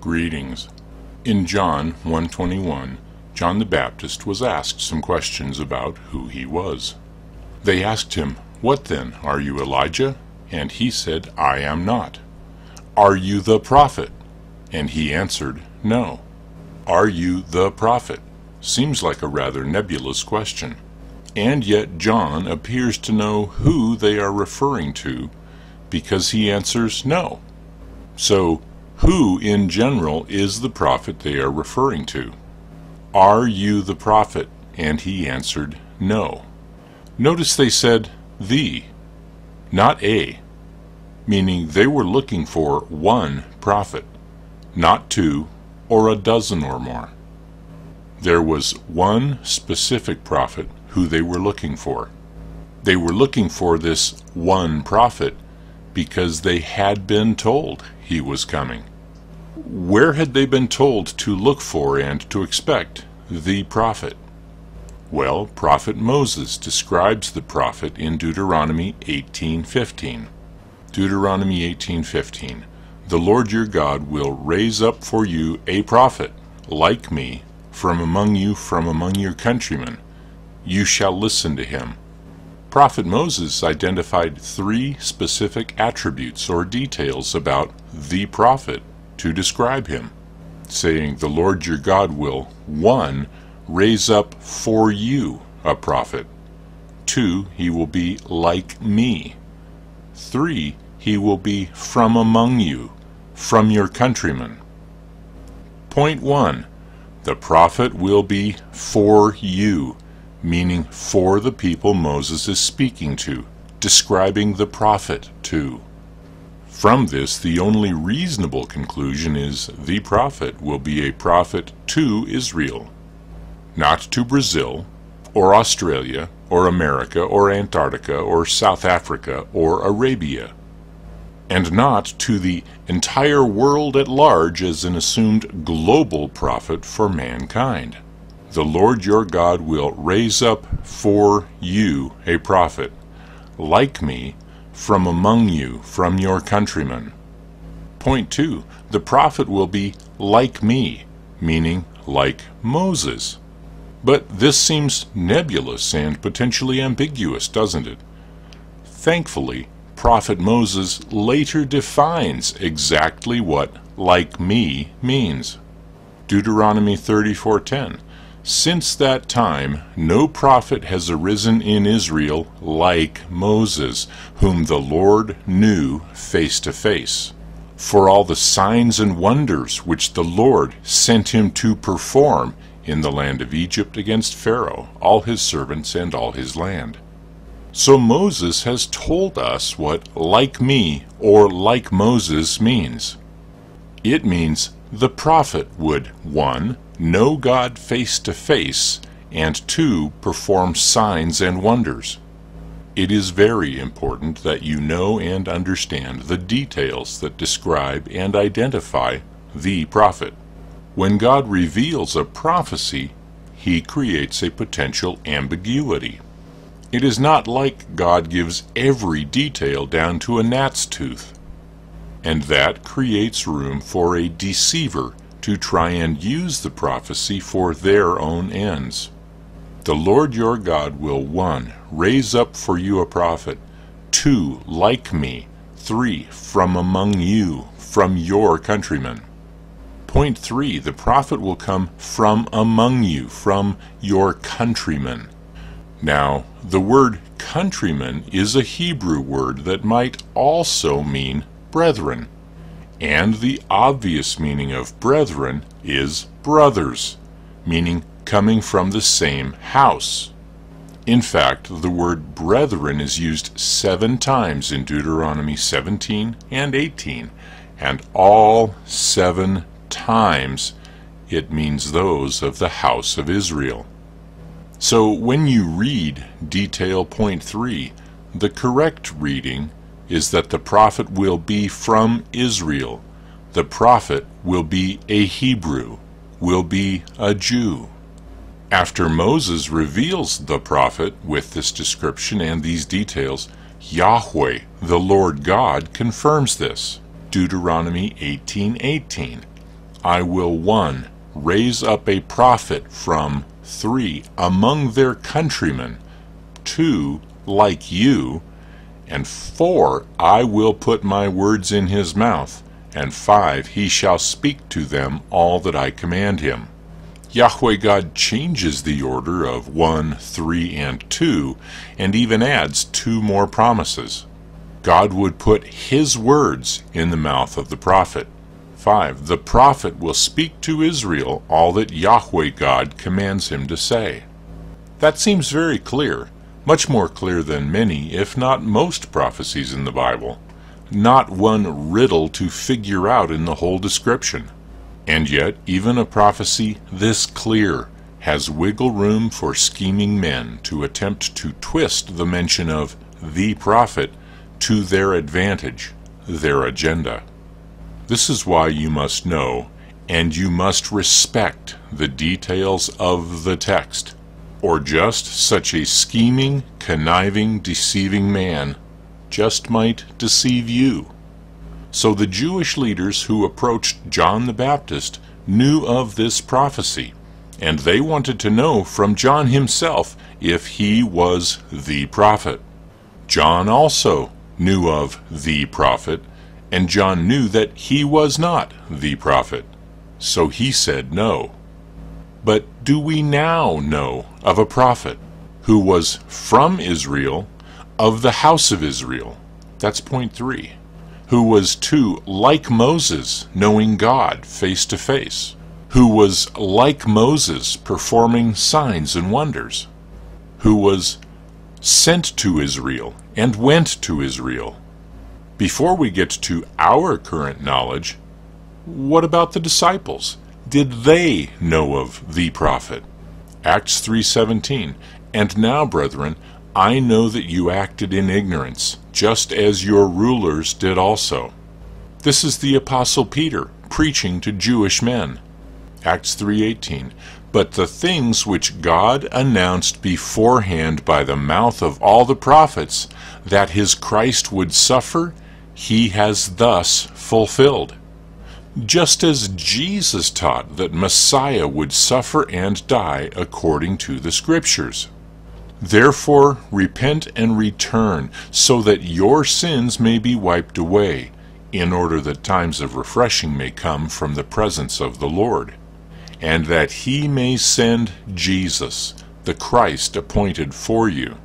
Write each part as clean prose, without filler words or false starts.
Greetings. In John 1:21, John the Baptist was asked some questions about who he was. They asked him, "What then? Are you Elijah?" And he said, "I am not." "Are you the prophet?" And he answered, "No." "Are you the prophet?" Seems like a rather nebulous question. And yet John appears to know who they are referring to because he answers no. So, who in general is the prophet they are referring to? "Are you the prophet?" And he answered no. Notice they said the, not a, meaning they were looking for one prophet, not two or a dozen or more. There was one specific prophet who they were looking for. They were looking for this one prophet because they had been told he was coming. Where had they been told to look for and to expect the prophet? Well, Prophet Moses describes the prophet in Deuteronomy 18:15. Deuteronomy 18:15, "The Lord your God will raise up for you a prophet like me from among you, from among your countrymen. You shall listen to him." Prophet Moses identified three specific attributes or details about the prophet to describe him, saying, "The Lord your God will, one, raise up for you a prophet. Two, he will be like me. Three, he will be from among you, from your countrymen." Point one, the prophet will be for you, meaning for the people Moses is speaking to, describing the prophet to. From this, the only reasonable conclusion is the prophet will be a prophet to Israel, not to Brazil, or Australia, or America, or Antarctica, or South Africa, or Arabia, and not to the entire world at large as an assumed global prophet for mankind. "The Lord your God will raise up for you a prophet, like me, from among you, from your countrymen." Point two, the prophet will be like me, meaning like Moses. But this seems nebulous and potentially ambiguous, doesn't it? Thankfully, Prophet Moses later defines exactly what "like me" means. Deuteronomy 34:10, "Since that time no prophet has arisen in Israel like Moses, whom the Lord knew face to face. For all the signs and wonders which the Lord sent him to perform in the land of Egypt against Pharaoh, all his servants, and all his land." So Moses has told us what "like me" or "like Moses" means. It means the prophet would, one, know God face to face, and two, perform signs and wonders. It is very important that you know and understand the details that describe and identify the prophet. When God reveals a prophecy, he creates a potential ambiguity. It is not like God gives every detail down to a gnat's tooth, and that creates room for a deceiver to try and use the prophecy for their own ends. "The Lord your God will, one, raise up for you a prophet, two, like me, three, from among you, from your countrymen." Point three, the prophet will come from among you, from your countrymen. Now, the word countrymen is a Hebrew word that might also mean brethren, and the obvious meaning of brethren is brothers, meaning coming from the same house. In fact, the word brethren is used 7 times in Deuteronomy 17 and 18, and all 7 times it means those of the house of Israel. So when you read detail point 3, the correct reading is that the prophet will be from Israel. The prophet will be a Hebrew, will be a Jew. After Moses reveals the prophet with this description and these details, Yahweh, the Lord God, confirms this. Deuteronomy 18:18, I will one raise up a prophet from three among their countrymen, two like you, and four I will put my words in his mouth, and five he shall speak to them all that I command him. Yahweh God changes the order of 1, 3, and 2, and even adds two more promises. God would put his words in the mouth of the prophet. 5. The prophet will speak to Israel all that Yahweh God commands him to say. That seems very clear, much more clear than many, if not most, prophecies in the Bible. Not one riddle to figure out in the whole description. And yet, even a prophecy this clear has wiggle room for scheming men to attempt to twist the mention of the prophet to their advantage, their agenda. This is why you must know, and you must respect, the details of the text, or just such a scheming, conniving, deceiving man just might deceive you. So the Jewish leaders who approached John the Baptist knew of this prophecy, and they wanted to know from John himself if he was the prophet. John also knew of the prophet, and John knew that he was not the prophet, so he said no. But do we now know of a prophet who was from Israel, of the house of Israel? That's point 3. Who was too like Moses, knowing God face to face? Who was like Moses, performing signs and wonders? Who was sent to Israel and went to Israel? Before we get to our current knowledge, what about the disciples? Did they know of the prophet? Acts 3:17, and now, brethren, I know that you acted in ignorance, just as your rulers did also. This is the Apostle Peter preaching to Jewish men. Acts 3:18, but the things which God announced beforehand by the mouth of all the prophets, that his Christ would suffer, he has thus fulfilled. Just as Jesus taught that Messiah would suffer and die according to the Scriptures. Therefore repent and return, so that your sins may be wiped away, in order that times of refreshing may come from the presence of the Lord, and that he may send Jesus, the Christ appointed for you,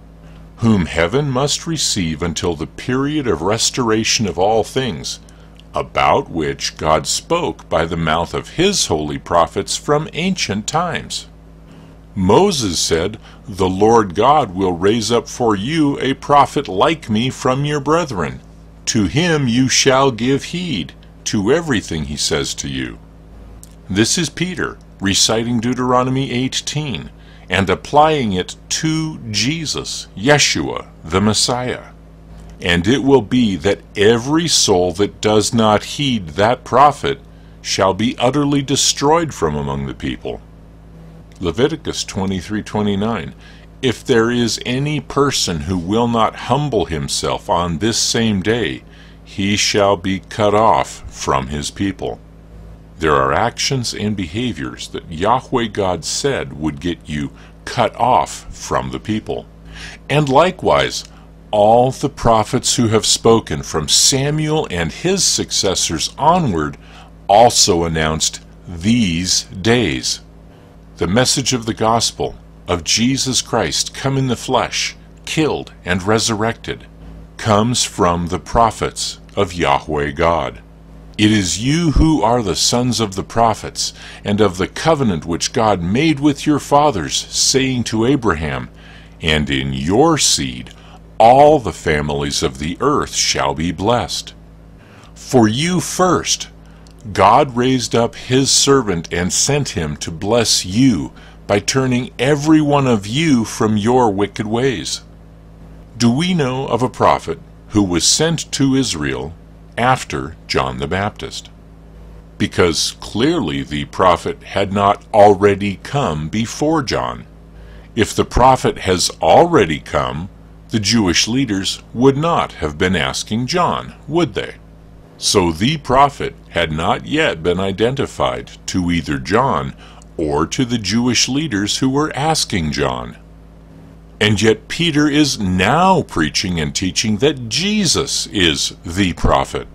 whom heaven must receive until the period of restoration of all things, about which God spoke by the mouth of his holy prophets from ancient times. Moses said, the Lord God will raise up for you a prophet like me from your brethren. To him you shall give heed to everything he says to you. This is Peter reciting Deuteronomy 18 and applying it to Jesus, Yeshua, the Messiah. And it will be that every soul that does not heed that prophet shall be utterly destroyed from among the people. Leviticus 23:29, if there is any person who will not humble himself on this same day, he shall be cut off from his people. There are actions and behaviors that Yahweh God said would get you cut off from the people. And likewise, all the prophets who have spoken from Samuel and his successors onward also announced these days. The message of the gospel of Jesus Christ come in the flesh, killed and resurrected, comes from the prophets of Yahweh God. It is you who are the sons of the prophets, and of the covenant which God made with your fathers, saying to Abraham, and in your seed all the families of the earth shall be blessed. For you first, God raised up his servant and sent him to bless you by turning every one of you from your wicked ways. Do we know of a prophet who was sent to Israel after John the Baptist? Because clearly the prophet had not already come before John. If the prophet has already come, the Jewish leaders would not have been asking John, would they? So the prophet had not yet been identified to either John or to the Jewish leaders who were asking John. And yet Peter is now preaching and teaching that Jesus is the prophet.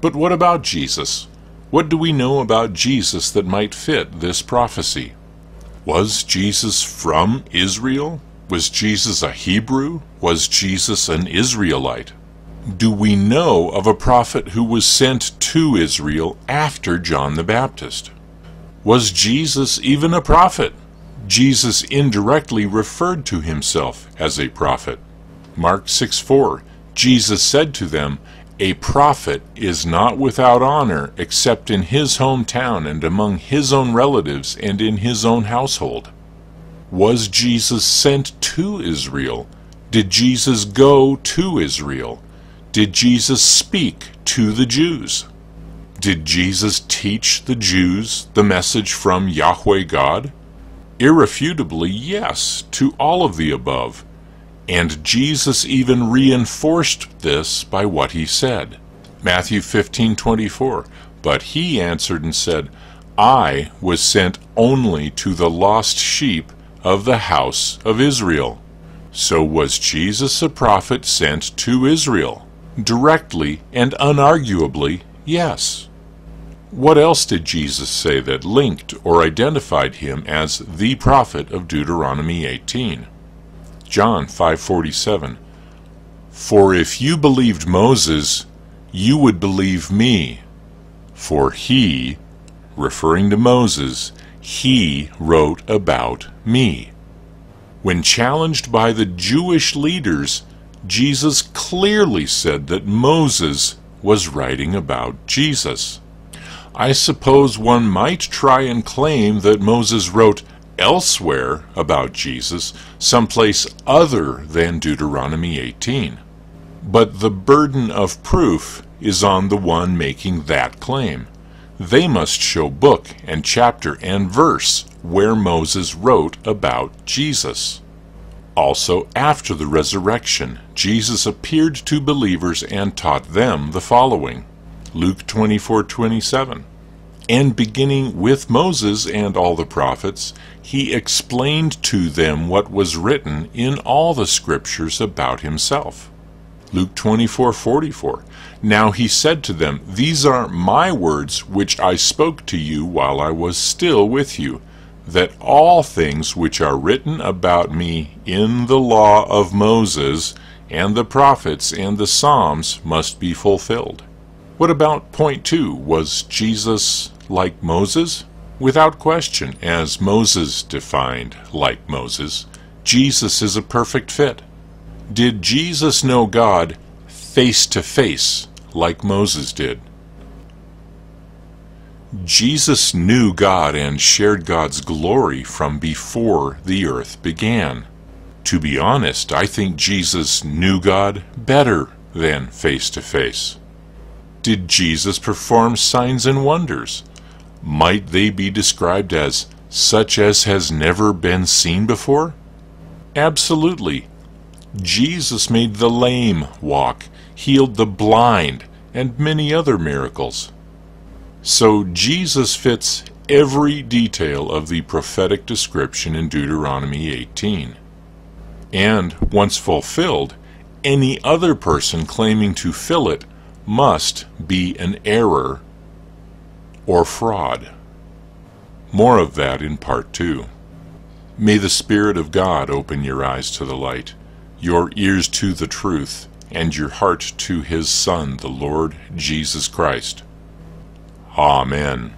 But what about Jesus? What do we know about Jesus that might fit this prophecy? Was Jesus from Israel? Was Jesus a Hebrew? Was Jesus an Israelite? Do we know of a prophet who was sent to Israel after John the Baptist? Was Jesus even a prophet? Jesus indirectly referred to himself as a prophet. Mark 6:4, Jesus said to them, "A prophet is not without honor except in his hometown and among his own relatives and in his own household." Was Jesus sent to Israel? Did Jesus go to Israel? Did Jesus speak to the Jews? Did Jesus teach the Jews the message from Yahweh God? Irrefutably, yes, to all of the above. And Jesus even reinforced this by what he said. Matthew 15:24, "But he answered and said, I was sent only to the lost sheep of the house of Israel." So was Jesus a prophet sent to Israel? Directly and unarguably, yes. What else did Jesus say that linked or identified him as the prophet of Deuteronomy 18? John 5:47, "For if you believed Moses, you would believe me, for he," referring to Moses, "he wrote about me." When challenged by the Jewish leaders, Jesus clearly said that Moses was writing about Jesus. I suppose one might try and claim that Moses wrote elsewhere about Jesus, someplace other than Deuteronomy 18. But the burden of proof is on the one making that claim. They must show book and chapter and verse where Moses wrote about Jesus. Also, after the resurrection, Jesus appeared to believers and taught them the following. Luke 24:27, "And beginning with Moses and all the prophets, he explained to them what was written in all the scriptures about himself." Luke 24:44, "Now he said to them, These are my words which I spoke to you while I was still with you, that all things which are written about me in the law of Moses and the prophets and the Psalms must be fulfilled." What about point 2? Was Jesus like Moses? Without question, as Moses defined like Moses, Jesus is a perfect fit. Did Jesus know God face to face like Moses did? Jesus knew God and shared God's glory from before the earth began. To be honest, I think Jesus knew God better than face to face. Did Jesus perform signs and wonders? Might they be described as such as has never been seen before? Absolutely. Jesus made the lame walk, healed the blind, and many other miracles. So Jesus fits every detail of the prophetic description in Deuteronomy 18. And once fulfilled, any other person claiming to fill it must be an error or fraud. More of that in part 2. May the Spirit of God open your eyes to the light, your ears to the truth, and your heart to His Son, the Lord Jesus Christ. Amen.